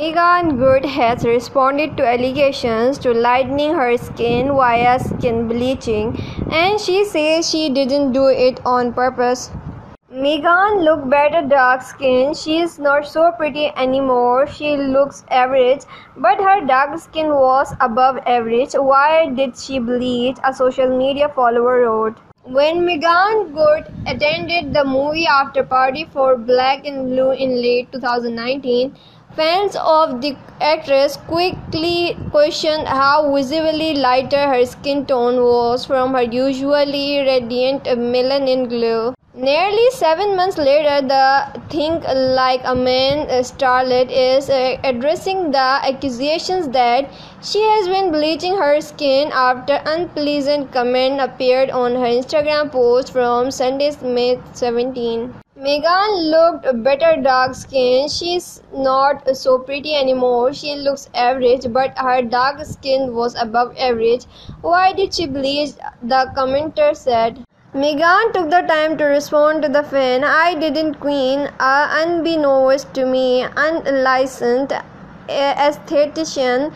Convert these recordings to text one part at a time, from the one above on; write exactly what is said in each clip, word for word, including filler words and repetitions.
Meagan Good has responded to allegations to lightening her skin via skin bleaching, and she says she didn't do it on purpose. Meagan looked better dark skin. She is not so pretty anymore. She looks average, but her dark skin was above average. Why did she bleach? A social media follower wrote. When Meagan Good attended the movie after party for Black and Blue in late two thousand nineteen, fans of the actress quickly questioned how visibly lighter her skin tone was from her usually radiant melanin glow. Nearly seven months later, the Think Like a Man starlet is addressing the accusations that she has been bleaching her skin after unpleasant comment appeared on her Instagram post from Sunday, May seventeenth. Meagan looked better dark skin. She's not so pretty anymore. She looks average, but her dark skin was above average. Why did she bleach? The commenter said. Meagan took the time to respond to the fan. I didn't queen, uh, unbeknownst to me, unlicensed aesthetician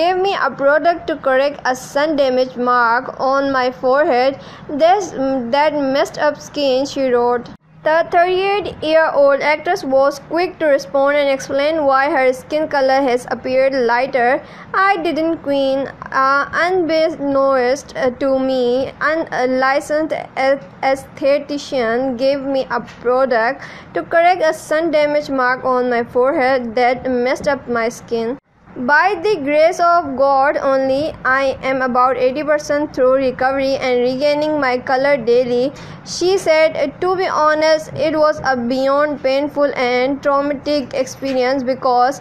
gave me a product to correct a sun damage mark on my forehead. This, that messed up skin, she wrote. The thirty-eight-year-old actress was quick to respond and explain why her skin color has appeared lighter. I didn't queen, uh, unbeknownst to me, unlicensed aesthetician gave me a product to correct a sun damage mark on my forehead that messed up my skin. By the grace of God only, I am about eighty percent through recovery and regaining my color daily, she said. To be honest, it was a beyond painful and traumatic experience because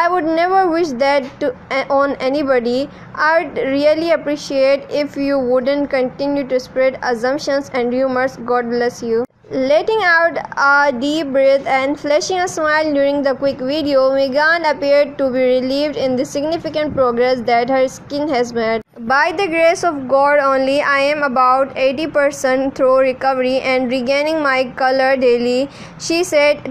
I would never wish that to, on anybody. I would really appreciate if you wouldn't continue to spread assumptions and rumors. God bless you. Letting out a deep breath and flashing a smile during the quick video, Meagan appeared to be relieved in the significant progress that her skin has made. By the grace of God only, I am about eighty percent through recovery and regaining my color daily, she said.